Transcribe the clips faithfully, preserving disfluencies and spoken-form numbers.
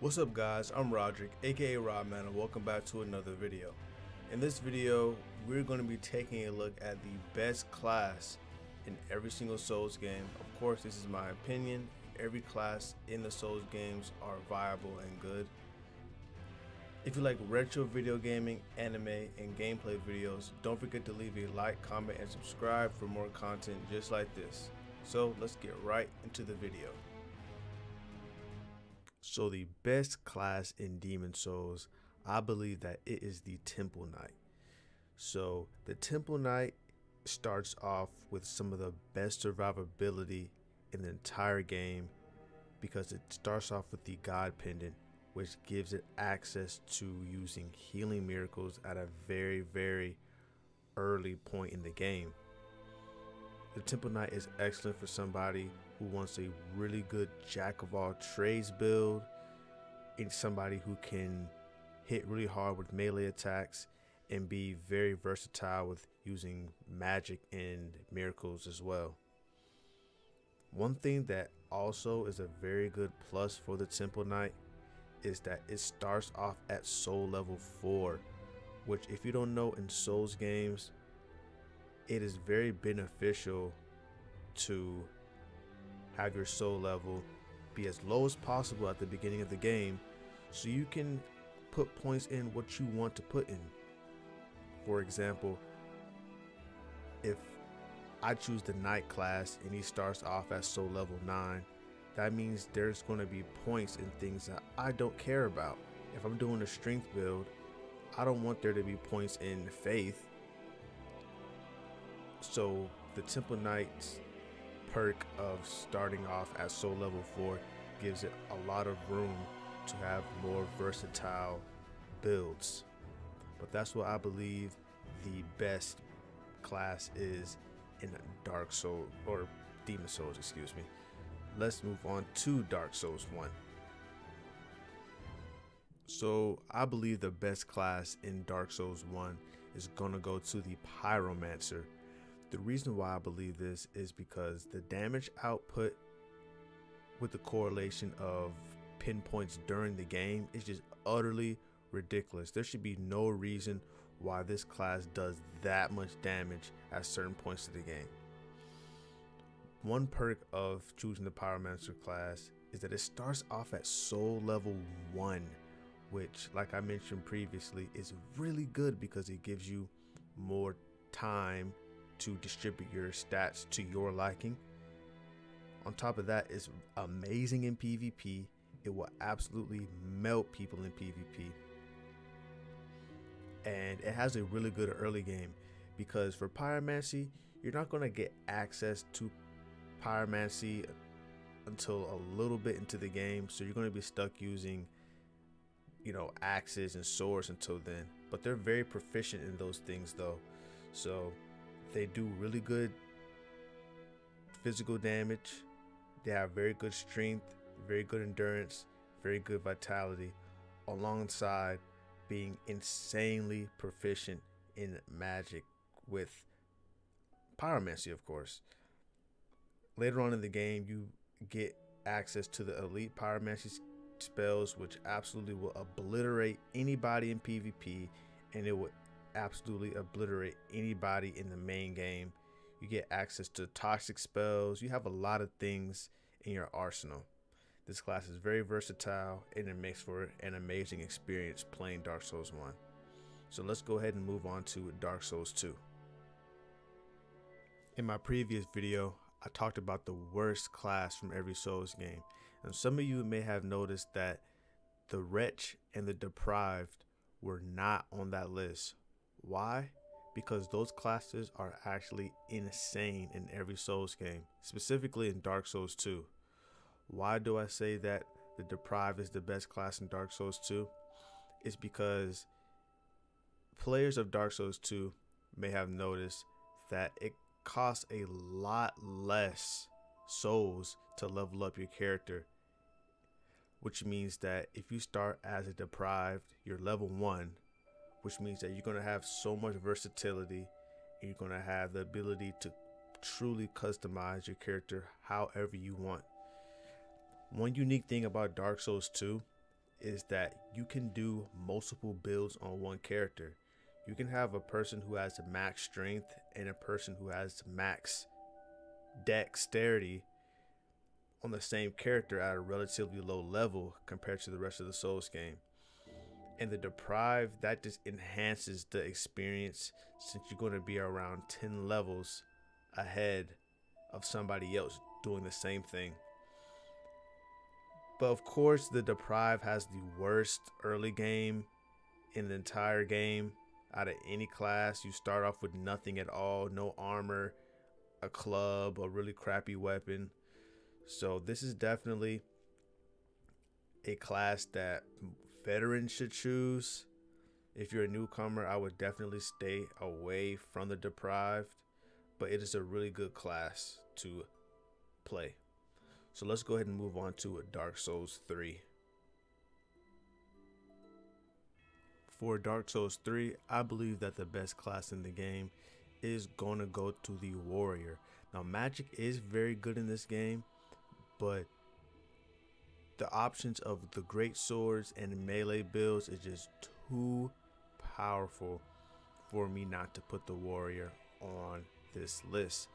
What's up guys, I'm Roderick, aka Rodman, and welcome back to another video. In this video, we're going to be taking a look at the best class in every single Souls game. Of course, this is my opinion. Every class in the Souls games are viable and good. If you like retro video gaming, anime, and gameplay videos, don't forget to leave a like, comment, and subscribe for more content just like this. So let's get right into the video. So the best class in Demon Souls, I believe that it is the Temple Knight. So the Temple Knight starts off with some of the best survivability in the entire game because it starts off with the God Pendant, which gives it access to using healing miracles at a very, very early point in the game. The Temple Knight is excellent for somebody who wants a really good jack of all trades build, and somebody who can hit really hard with melee attacks and be very versatile with using magic and miracles as well. One thing that also is a very good plus for the Temple Knight is that it starts off at soul level four, which, if you don't know, in Souls games it is very beneficial to have your soul level be as low as possible at the beginning of the game so you can put points in what you want to put in. For example, if I choose the Knight class and he starts off at soul level nine, that means there's going to be points in things that I don't care about. If I'm doing a strength build, I don't want there to be points in faith. So the Temple Knight's perk of starting off at soul level four gives it a lot of room to have more versatile builds. But that's what I believe the best class is in Dark Souls, or Demon Souls, excuse me. Let's move on to Dark Souls one. So I believe the best class in Dark Souls one is gonna go to the Pyromancer. The reason why I believe this is because the damage output with the correlation of pinpoints during the game is just utterly ridiculous. There should be no reason why this class does that much damage at certain points of the game. One perk of choosing the Pyromancer class is that it starts off at soul level one, which, like I mentioned previously, is really good because it gives you more time to distribute your stats to your liking. On top of that, it's amazing in PvP. It will absolutely melt people in PvP. And it has a really good early game because for Pyromancy, you're not going to get access to Pyromancy until a little bit into the game, so you're going to be stuck using, you know, axes and swords until then. But they're very proficient in those things though, so they do really good physical damage. They have very good strength, very good endurance, very good vitality, alongside being insanely proficient in magic with Pyromancy, of course. Later on in the game, you get access to the elite Pyromancy spells, which absolutely will obliterate anybody in PvP, and it will absolutely obliterate anybody in the main game. You get access to toxic spells. You have a lot of things in your arsenal. This class is very versatile, and it makes for an amazing experience playing Dark Souls one. So let's go ahead and move on to Dark Souls two. In my previous video, I talked about the worst class from every Souls game, and some of you may have noticed that the Wretch and the Deprived were not on that list. Why? Because those classes are actually insane in every Souls game, specifically in Dark Souls two. Why do I say that the Deprived is the best class in Dark Souls two? It's because players of Dark Souls two may have noticed that it costs a lot less souls to level up your character, which means that if you start as a Deprived, you're level one, which means that you're going to have so much versatility, and you're going to have the ability to truly customize your character however you want. One unique thing about Dark Souls two is that you can do multiple builds on one character. You can have a person who has max strength and a person who has max dexterity on the same character at a relatively low level compared to the rest of the Souls game. And the Deprived, that just enhances the experience, since you're going to be around ten levels ahead of somebody else doing the same thing. But of course, the Deprived has the worst early game in the entire game. Out of any class, you start off with nothing at all, no armor, a club, a really crappy weapon. So this is definitely a class that veterans should choose. If you're a newcomer, I would definitely stay away from the Deprived, but it is a really good class to play. So let's go ahead and move on to Dark Souls three. For Dark Souls three, I believe that the best class in the game is gonna go to the warrior. Now, magic is very good in this game, but the options of the great swords and melee builds is just too powerful for me not to put the warrior on this list.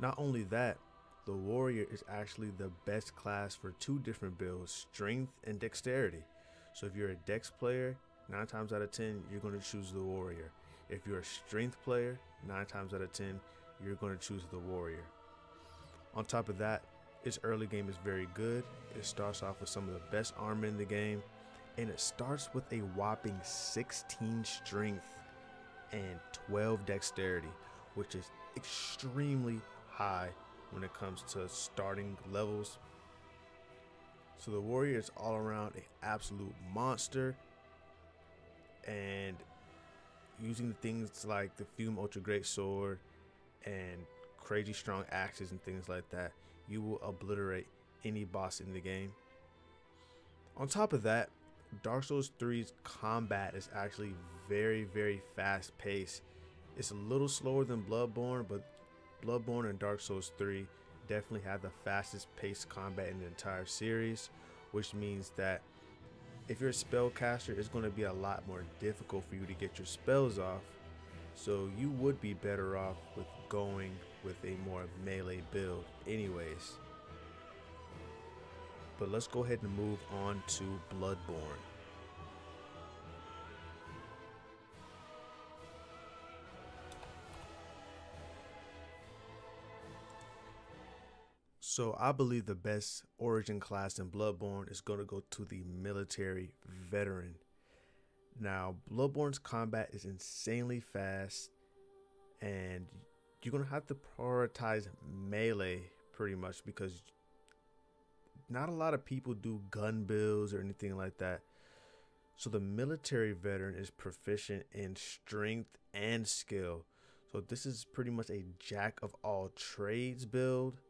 Not only that, the warrior is actually the best class for two different builds, strength and dexterity. So if you're a dex player, nine times out of ten, you're going to choose the warrior. If you're a strength player, nine times out of ten, you're going to choose the warrior. On top of that, its early game is very good. It starts off with some of the best armor in the game, and it starts with a whopping sixteen strength and twelve dexterity, which is extremely high when it comes to starting levels. So the warrior is all around an absolute monster. And using things like the Fume Ultra Great Sword and crazy strong axes and things like that, you will obliterate any boss in the game. On top of that, Dark Souls three's combat is actually very, very fast paced. It's a little slower than Bloodborne, but Bloodborne and Dark Souls three definitely have the fastest paced combat in the entire series, which means that if you're a spellcaster, it's going to be a lot more difficult for you to get your spells off. So you would be better off with going with a more melee build anyways. But let's go ahead and move on to Bloodborne. So I believe the best origin class in Bloodborne is going to go to the military veteran. Now, Bloodborne's combat is insanely fast, and you're going to have to prioritize melee pretty much, because not a lot of people do gun builds or anything like that. So the military veteran is proficient in strength and skill. So this is pretty much a jack of all trades build.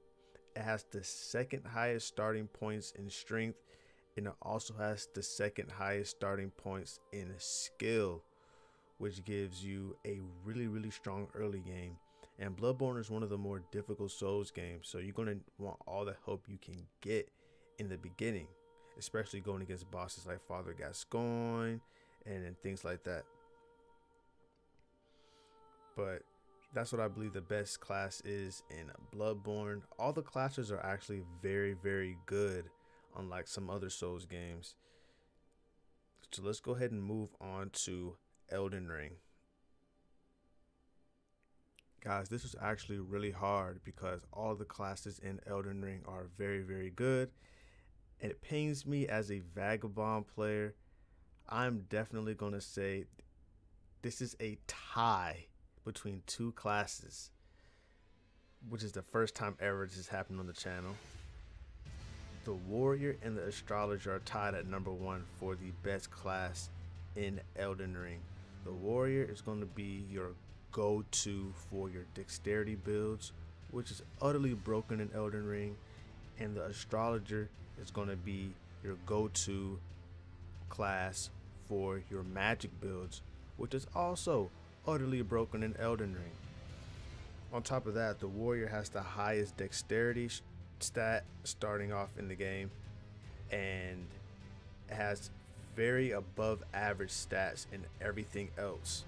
It has the second highest starting points in strength, and it also has the second highest starting points in skill, which gives you a really, really strong early game. And Bloodborne is one of the more difficult Souls games, so you're going to want all the help you can get in the beginning, especially going against bosses like Father Gascoigne and, and things like that. But that's what I believe the best class is in Bloodborne. All the classes are actually very, very good, unlike some other Souls games. So let's go ahead and move on to Elden Ring. Guys, this was actually really hard because all the classes in Elden Ring are very, very good. And it pains me as a Vagabond player. I'm definitely going to say this is a tie between two classes, which is the first time ever this has happened on the channel. The warrior and the astrologer are tied at number one for the best class in Elden Ring. The warrior is going to be your go-to for your dexterity builds, which is utterly broken in Elden Ring, and the astrologer is going to be your go-to class for your magic builds, which is also utterly broken in Elden Ring. On top of that, the warrior has the highest dexterity stat starting off in the game, and has very above average stats and everything else.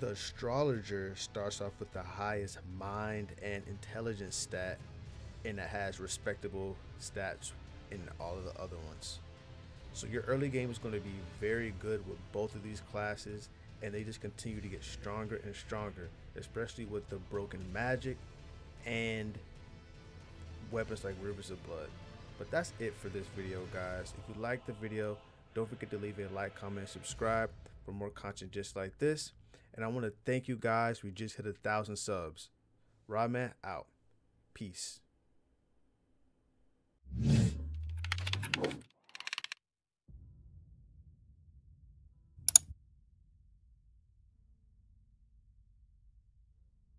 The astrologer starts off with the highest mind and intelligence stat, and it has respectable stats in all of the other ones. So your early game is going to be very good with both of these classes, and they just continue to get stronger and stronger, especially with the broken magic and weapons like Rivers of Blood. But that's it for this video, guys. If you liked the video, don't forget to leave a like, comment, and subscribe for more content just like this. And I want to thank you guys. We just hit a thousand subs. Rodman out. Peace.